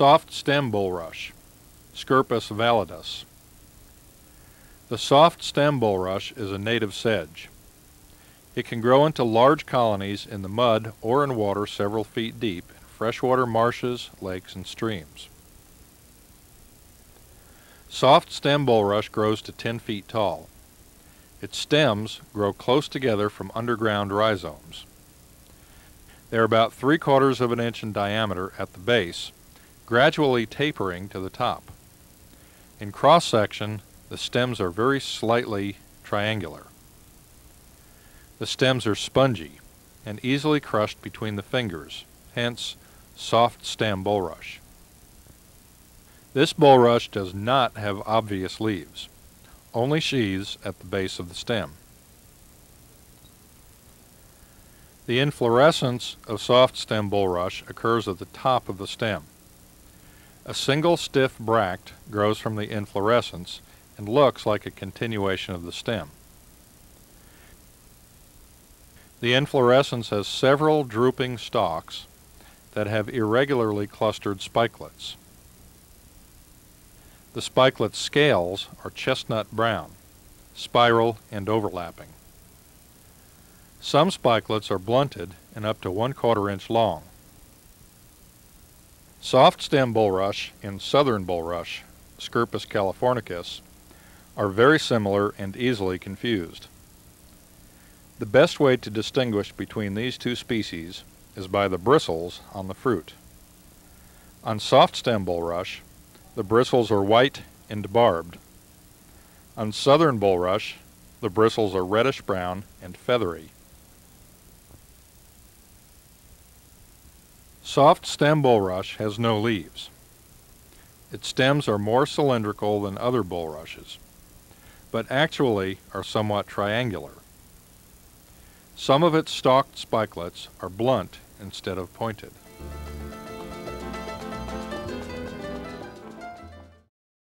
soft stem bulrush, Scirpus validus. The soft stem bulrush is a native sedge. It can grow into large colonies in the mud or in water several feet deep in freshwater marshes, lakes, and streams. Soft stem bulrush grows to 10 feet tall. Its stems grow close together from underground rhizomes. They are about 3/4 of an inch in diameter at the base, gradually tapering to the top. In cross-section, the stems are very slightly triangular. The stems are spongy and easily crushed between the fingers, hence soft stem bulrush. This bulrush does not have obvious leaves, only sheaths at the base of the stem. The inflorescence of soft stem bulrush occurs at the top of the stem. A single stiff bract grows from the inflorescence and looks like a continuation of the stem. The inflorescence has several drooping stalks that have irregularly clustered spikelets. The spikelet scales are chestnut brown, spiral and overlapping. Some spikelets are blunted and up to 1/4 inch long. Soft stem bulrush and southern bulrush, Scirpus californicus, are very similar and easily confused. The best way to distinguish between these two species is by the bristles on the fruit. On soft stem bulrush, the bristles are white and barbed. On southern bulrush, the bristles are reddish-brown and feathery. Soft stem bulrush has no leaves. Its stems are more cylindrical than other bulrushes, but actually are somewhat triangular. Some of its stalked spikelets are blunt instead of pointed.